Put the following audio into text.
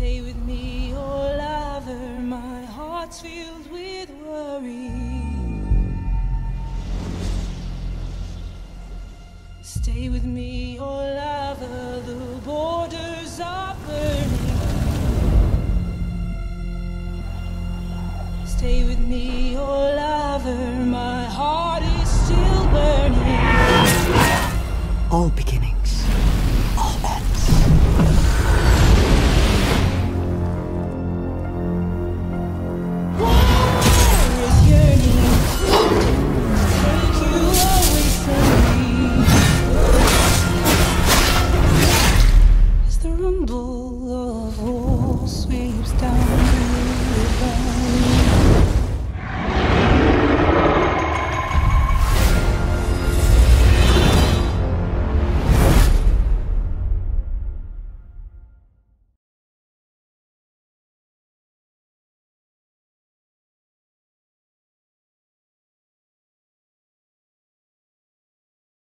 Stay with me, oh lover, my heart's filled with worry. Stay with me, oh lover, the borders are burning. Stay with me, oh lover, my heart is still burning. All beginnings, all ends. Water is yearning, take you away from me. Rumble of all sweeps down.